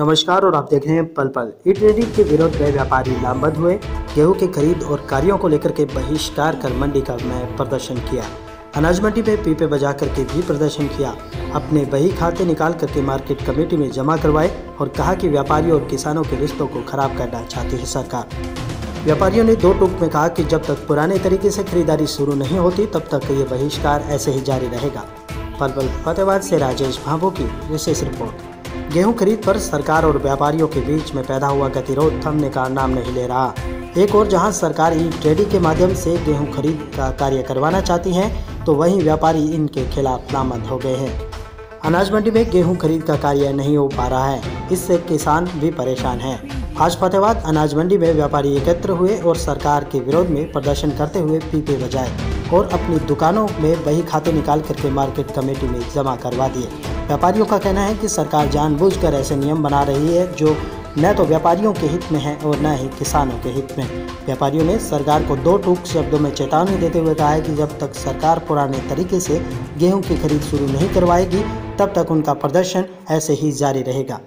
नमस्कार और आप देख रहे हैं पल पल। ई-ट्रेडिंग के विरोध में व्यापारी लामबंद हुए, गेहूं के खरीद और कार्यों को लेकर के बहिष्कार कर मंडी का में प्रदर्शन किया। अनाज मंडी में पीपे बजा करके भी प्रदर्शन किया। अपने बही खाते निकाल करके मार्केट कमेटी में जमा करवाए और कहा कि व्यापारियों और किसानों के रिश्तों को खराब करना चाहती है सरकार। व्यापारियों ने दो टूक में कहा कि जब तक पुराने तरीके से खरीदारी शुरू नहीं होती तब तक ये बहिष्कार ऐसे ही जारी रहेगा। पल पल फतेहाबाद से राजेश भावो की विशेष रिपोर्ट। गेहूं खरीद पर सरकार और व्यापारियों के बीच में पैदा हुआ गतिरोध थमने का नाम नहीं ले रहा। एक और जहां सरकार ई-ट्रेडिंग के माध्यम से गेहूं खरीद का कार्य करवाना चाहती है, तो वहीं व्यापारी इनके खिलाफ लामबंद हो गए हैं। अनाज मंडी में गेहूं खरीद का कार्य नहीं हो पा रहा है, इससे किसान भी परेशान है। आज फतेहाबाद अनाज मंडी में व्यापारी एकत्र हुए और सरकार के विरोध में प्रदर्शन करते हुए पीपे बजाए और अपनी दुकानों में बही खाते निकाल करके मार्केट कमेटी में जमा करवा दिए। व्यापारियों का कहना है कि सरकार जानबूझकर ऐसे नियम बना रही है जो न तो व्यापारियों के हित में है और न ही किसानों के हित में। व्यापारियों ने सरकार को दो टूक शब्दों में चेतावनी देते हुए कहा है कि जब तक सरकार पुराने तरीके से गेहूं की खरीद शुरू नहीं करवाएगी तब तक उनका प्रदर्शन ऐसे ही जारी रहेगा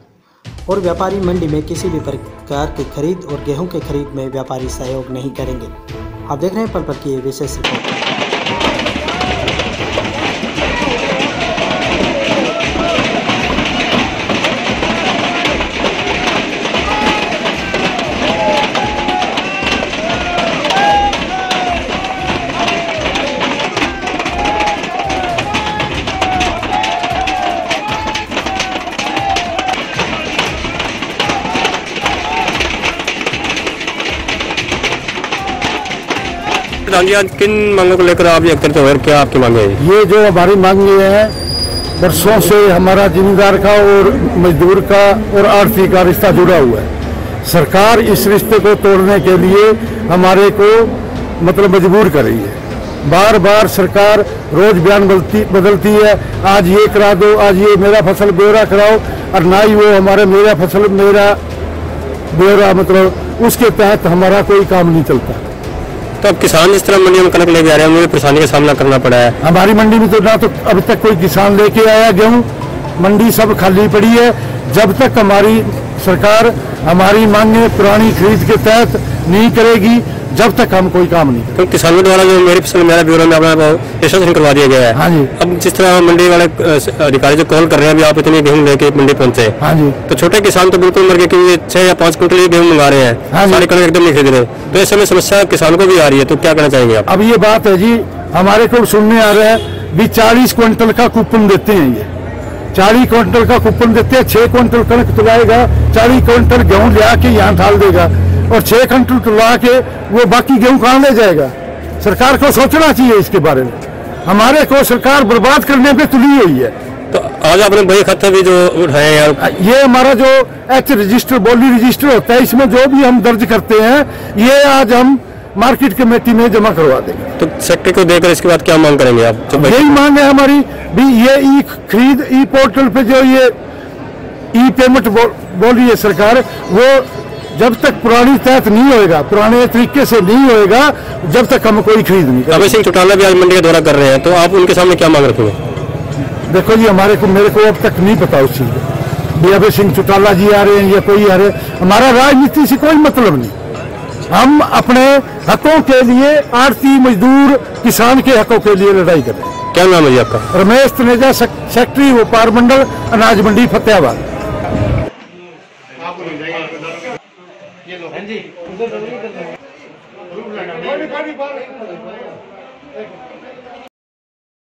और व्यापारी मंडी में किसी भी प्रकार की खरीद और गेहूँ के खरीद में व्यापारी सहयोग नहीं करेंगे। आप देख रहे हैं पल पल की विशेष रिपोर्ट। किन मांगों को लेकर आप एकत्र हो, क्या आपकी मांग है? ये जो हमारी मांग ये है, बरसों से हमारा जिम्मेदार का और मजदूर का और आर्थिक का रिश्ता जुड़ा हुआ है। सरकार इस रिश्ते को तोड़ने के लिए हमारे को मतलब मजबूर कर रही है। बार बार सरकार रोज बयान बदलती है, आज ये करा दो, आज ये मेरा फसल ब्यौरा कराओ, और ना ही वो हमारे मेरा फसल मेरा ब्यौरा मतलब उसके तहत हमारा कोई काम नहीं चलता। तो अब किसान इस तरह मंडी में कनक लेके आ रहे हैं, उन्हें परेशानी का सामना करना पड़ा है। हमारी मंडी में तो ना तो अब तक कोई किसान लेके आया गेहूँ, मंडी सब खाली पड़ी है। जब तक हमारी सरकार हमारी मांगे पुरानी खरीद के तहत नहीं करेगी जब तक हम कोई काम नहीं। तो किसानों द्वारा जो मेरी फसल मेरा ब्यौरा में अपना रजिस्ट्रेशन करवा दिया गया है। हाँ जी। अब जिस तरह मंडी वाले अधिकारी जो कॉल कर रहे हैं अभी आप इतने गेहूँ लेके मंडी पहुंचे। हाँ जी। तो छोटे किसान तो बिल्कुल मर गए क्योंकि 6 या 5 क्विंटल गेहूँ मंगा रहे हैं, सारे कणक एकदम नहीं खरीद रहे। तो ऐसे में समस्या किसानों को भी आ रही है, तो क्या करना चाहेंगे आप? अब ये बात है जी, हमारे को सुनने आ रहा है भी 40 क्विंटल का कूपन देते हैं, ये 40 क्विंटल का कूपन देते हैं। 6 क्विंटल कणक तुलाएगा, 40 क्विंटल गेहूँ लिया के यहाँ डाल देगा और 6 क्विंटल तुला के वो बाकी गेहूं कहाँ ले जाएगा? सरकार को सोचना चाहिए इसके बारे में। हमारे को सरकार बर्बाद करने पे तुली हुई है। तो आज आपने बही खाता भी जो उठाए यार, ये हमारा जो एच रजिस्टर बोली रजिस्टर होता है, इसमें जो भी हम दर्ज करते हैं ये आज हम मार्केट कमेटी में जमा करवा देंगे। तो सेक्टर को देकर इसके बाद क्या मांग करेंगे आप? यही मांग है हमारी भी, ये ई खरीद ई पोर्टल पे जो ये ई पेमेंट बोली है सरकार, वो जब तक पुरानी तहत नहीं होएगा, पुराने तरीके से नहीं होएगा, जब तक हम कोई खरीद नहीं। अभय सिंह चौटाला भी आज मंडी का दौरा कर रहे हैं, तो आप उनके सामने क्या मांग रखोगे? देखो जी, हमारे को मेरे को अब तक नहीं पता उस चीज का। अभय सिंह चौटाला जी आ रहे हैं या कोई आ रहे हैं, हमारा राजनीति से कोई मतलब नहीं। हम अपने हकों के लिए, आड़ती मजदूर किसान के हकों के लिए लड़ाई कर रहे हैं। क्या नाम है आपका? रमेश तिनेजा, सेक्रेटरी व्यापार मंडल अनाज मंडी फतेहाबाद। जी, उधर जरूरी करते हैं।